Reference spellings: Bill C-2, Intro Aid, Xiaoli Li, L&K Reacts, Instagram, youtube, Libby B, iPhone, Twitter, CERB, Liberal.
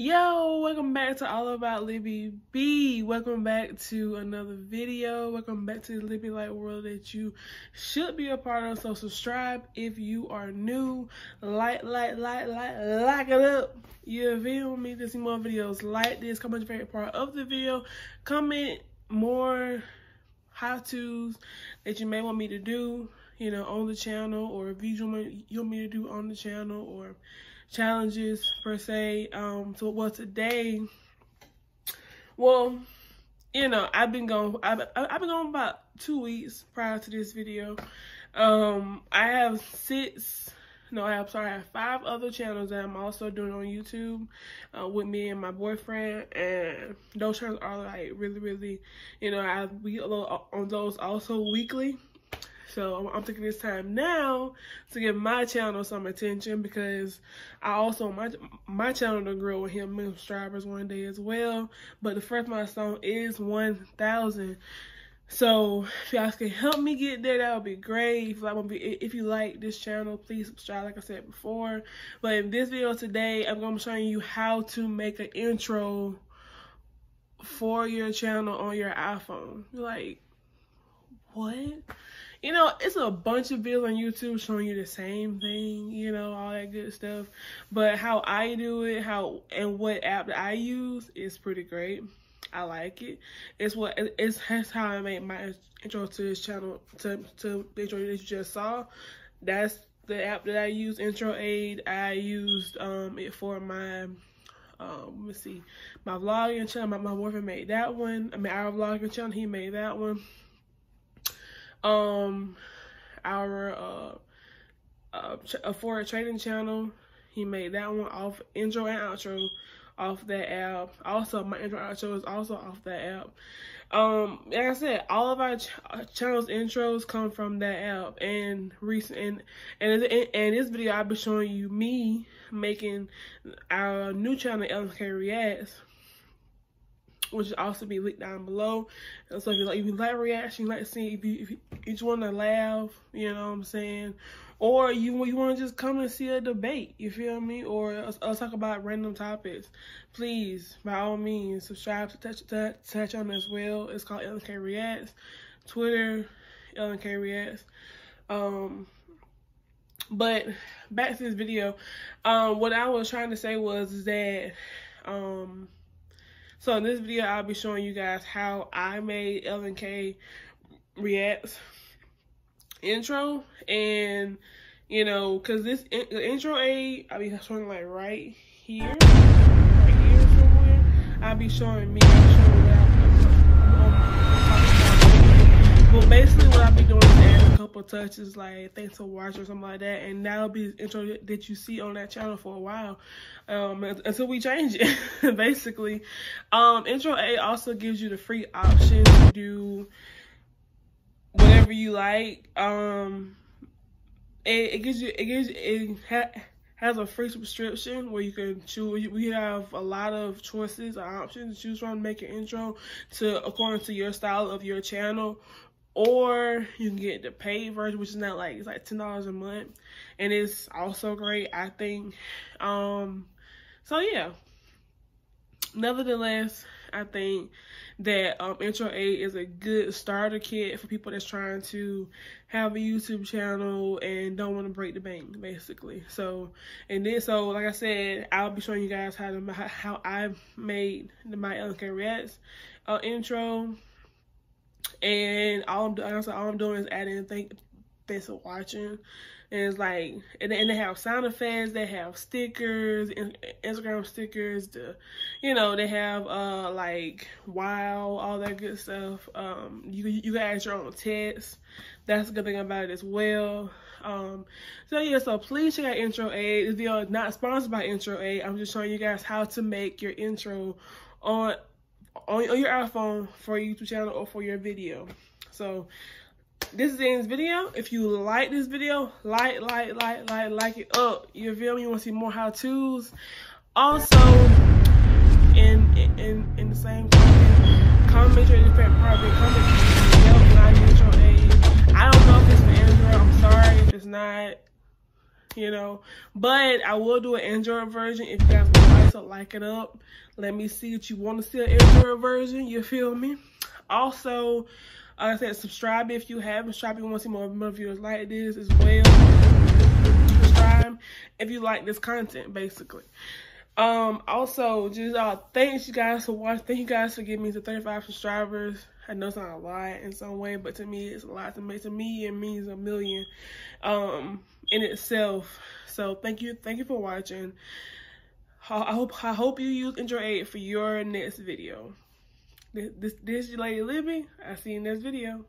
Yo, welcome back to All About Libby B. Welcome back to another video. Welcome back to the Libby Light world that you should be a part of. So subscribe if you are new. Like it up. You feel me? To see more videos like this, comment your favorite part of the video. Comment more how-tos that you may want me to do, you know, on the channel, or reviews you want me to do on the channel, or challenges per se. Well, you know, I've been gone about 2 weeks prior to this video. I have five other channels that I'm also doing on YouTube with me and my boyfriend, and those channels are like really, you know, we upload on those also weekly. So I'm taking this time now to give my channel some attention, because I also want my channel to grow with him million subscribers one day as well. But the first milestone is 1,000. So if y'all can help me get there, that would be great. If you like this channel, please subscribe, like I said before. But in this video today, I'm going to be showing you how to make an intro for your channel on your iPhone. You're like, what? You know, it's a bunch of videos on YouTube showing you the same thing, you know, all that good stuff. But how I do it, what app that I use is pretty great. I like it. That's how I made my intro to this channel, to the intro that you just saw. That's the app that I use, Intro Aid. I used it for my my vlogging channel. My boyfriend made that one. I mean, our vlogging channel, he made that one. For a trading channel, he made that one off intro and outro off that app. Also, my intro and outro is also off that app. Like I said, all of our channels intros come from that app. And in this video, I'll be showing you me making our new channel, L&K Reacts, which will also be linked down below. And so if you like reaction, you like seeing, if you just want to laugh, you know what I'm saying, or you want to just come and see a debate, you feel me, or us talk about random topics, please, by all means, subscribe to touch on as well. It's called L&K Reacts, Twitter, L&K Reacts. But back to this video. What I was trying to say was that, so in this video, I'll be showing you guys how I made L&K Reacts intro. And, you know, because this intro aid, I'll be showing like right here somewhere. I'll be showing me. Well, basically what I'll be doing is add a couple touches, like thanks for watching or something like that. And that'll be the intro that you see on that channel for a while, until we change it, basically. Intro A also gives you the free option to do whatever you like. It has a free subscription where you can choose. We have a lot of choices or options to choose from. Make an intro according to your style of your channel, or you can get the paid version, which is not like, it's like $10 a month, and it's also great, I think. So yeah. Nevertheless, I think that Intro Aid is a good starter kit for people that's trying to have a YouTube channel and don't want to break the bank, basically. So like I said, I'll be showing you guys how I made my L&K Reacts intro, and all I'm doing is adding thanks for watching. And it's like, and they have sound effects, they have stickers, Instagram stickers, you know, they have like wow, all that good stuff. You can add your own text. That's a good thing about it as well. So yeah, so please check out Intro Aid. This video is not sponsored by Intro Aid. I'm just showing you guys how to make your intro on your iPhone for your YouTube channel or for your video. So this is the end of this video. If you like this video, like it up. You feel me? You want to see more how-tos? Also, in the same comment your favorite part of your comment. I don't know if it's for Android. I'm sorry if it's not. you know. But I will do an Android version if you guys want to like it up. Let me see if you want to see an Android version, you feel me? Also, like I said, subscribe if you haven't. Subscribe if you want to see more videos like this as well. Subscribe if you like this content, basically. Also, just thanks you guys for watching. Thank you guys for giving me to 35 subscribers. I know it's not a lot in some way, but to me it's a lot. To me it means a million in itself. So thank you for watching. I hope you use Intro Aid for your next video. This is your lady Libby. I'll see you in this video.